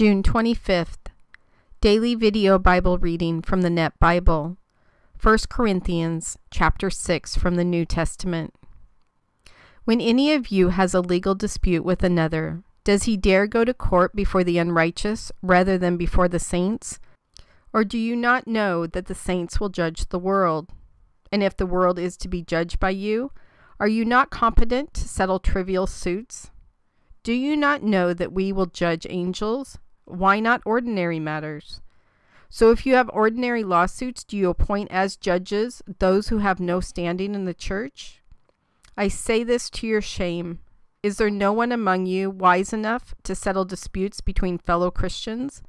June 25th, Daily Video Bible Reading from the NET Bible, 1 Corinthians chapter 6 from the New Testament. When any of you has a legal dispute with another, does he dare go to court before the unrighteous rather than before the saints? Or do you not know that the saints will judge the world? And if the world is to be judged by you, are you not competent to settle trivial suits? Do you not know that we will judge angels? Why not ordinary matters? So if you have ordinary lawsuits, do you appoint as judges those who have no standing in the church? I say this to your shame. Is there no one among you wise enough to settle disputes between fellow Christians?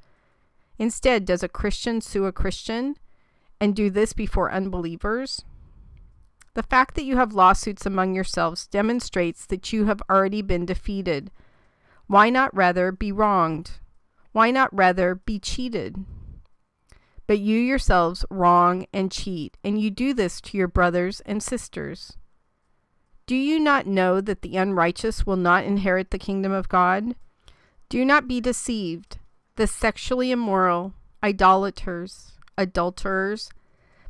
Instead, does a Christian sue a Christian and do this before unbelievers? The fact that you have lawsuits among yourselves demonstrates that you have already been defeated. Why not rather be wronged? Why not rather be cheated? But you yourselves wrong and cheat, and you do this to your brothers and sisters. Do you not know that the unrighteous will not inherit the kingdom of God? Do not be deceived. The sexually immoral, idolaters, adulterers,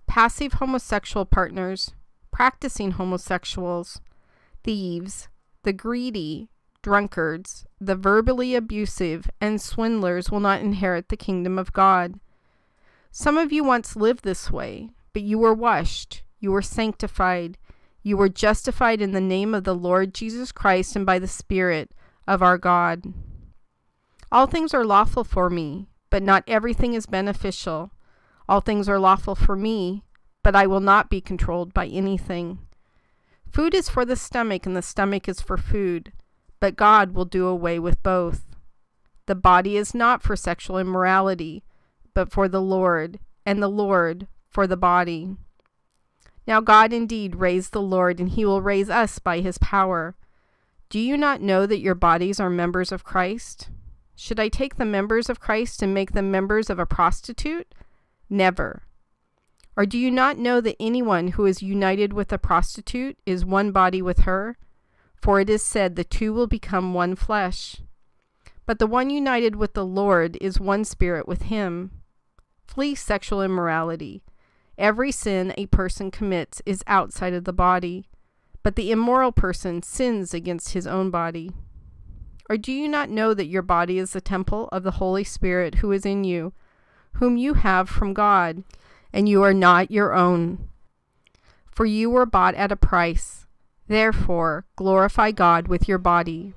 passive homosexual partners, practicing homosexuals, thieves, the greedy, drunkards, the verbally abusive, and swindlers will not inherit the kingdom of God. Some of you once lived this way, but you were washed, you were sanctified, you were justified in the name of the Lord Jesus Christ and by the Spirit of our God. All things are lawful for me, but not everything is beneficial. All things are lawful for me, but I will not be controlled by anything. Food is for the stomach, and the stomach is for food, but God will do away with both. The body is not for sexual immorality, but for the Lord, and the Lord for the body. Now God indeed raised the Lord, and he will raise us by his power. Do you not know that your bodies are members of Christ? Should I take the members of Christ and make them members of a prostitute? Never. Or do you not know that anyone who is united with a prostitute is one body with her? For it is said, the two will become one flesh. But the one united with the Lord is one spirit with him. Flee sexual immorality. Every sin a person commits is outside of the body, but the immoral person sins against his own body. Or do you not know that your body is the temple of the Holy Spirit who is in you, whom you have from God, and you are not your own? For you were bought at a price. Therefore, glorify God with your body.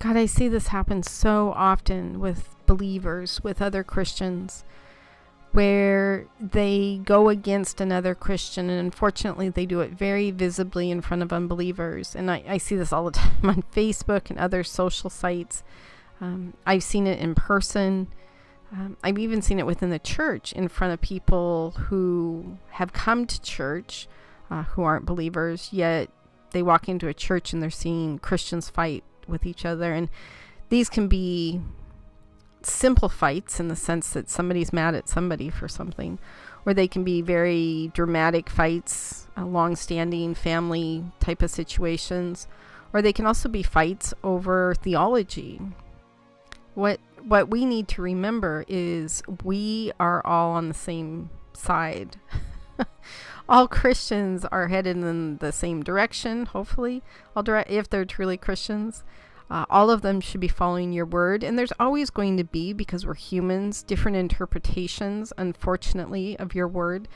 God, I see this happen so often with believers, with other Christians, where they go against another Christian, and unfortunately they do it very visibly in front of unbelievers. And I see this all the time on Facebook and other social sites. I've seen it in person. I've even seen it within the church in front of people who have come to church, who aren't believers, yet they walk into a church and they're seeing Christians fight with each other. And these can be simple fights in the sense that somebody's mad at somebody for something, or they can be very dramatic fights, long-standing family type of situations, or they can also be fights over theology. What we need to remember is we are all on the same side. All Christians are headed in the same direction, hopefully, if they're truly Christians. All of them should be following your word, and there's always going to be, because we're humans, different interpretations, unfortunately, of your word.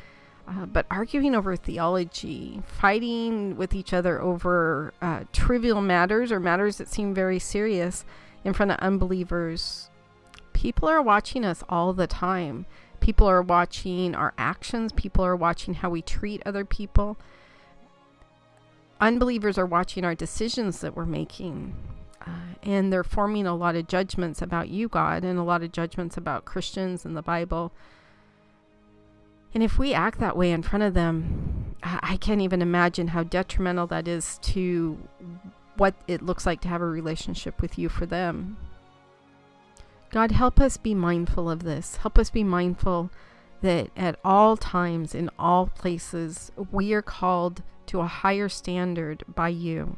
But arguing over theology, fighting with each other over trivial matters or matters that seem very serious in front of unbelievers, people are watching us all the time. People are watching our actions. People are watching how we treat other people. Unbelievers are watching our decisions that we're making. And they're forming a lot of judgments about you, God, and a lot of judgments about Christians and the Bible. And if we act that way in front of them, I can't even imagine how detrimental that is to what it looks like to have a relationship with you for them. God, help us be mindful of this. Help us be mindful that at all times, in all places, we are called to a higher standard by you.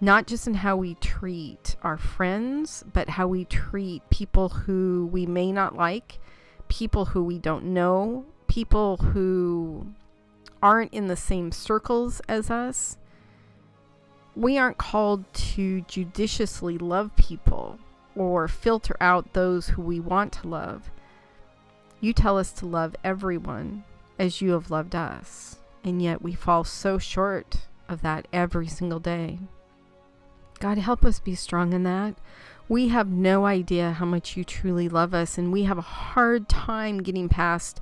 not just in how we treat our friends, but how we treat people who we may not like, people who we don't know, people who aren't in the same circles as us. We aren't called to judiciously love people or filter out those who we want to love. You tell us to love everyone as you have loved us, and yet we fall so short of that every single day. God, help us be strong in that. We have no idea how much you truly love us, and we have a hard time getting past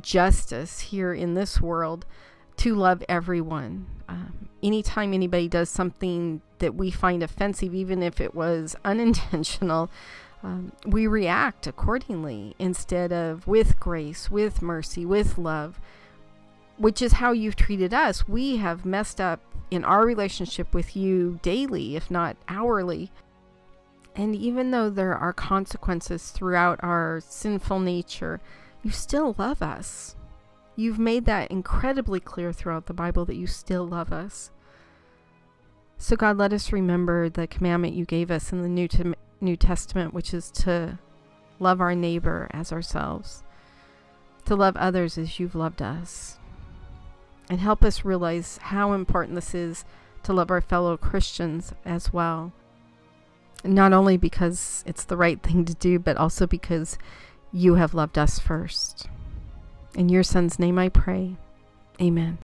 justice here in this world to love everyone. Anytime anybody does something that we find offensive, even if it was unintentional, we react accordingly instead of with grace, with mercy, with love, which is how you've treated us. We have messed up in our relationship with you daily, if not hourly. And even though there are consequences throughout our sinful nature, you still love us. You've made that incredibly clear throughout the Bible that you still love us. So God, let us remember the commandment you gave us in the New Testament, which is to love our neighbor as ourselves, to love others as you've loved us. And help us realize how important this is to love our fellow Christians as well. Not only because it's the right thing to do, but also because you have loved us first. In your Son's name I pray. Amen.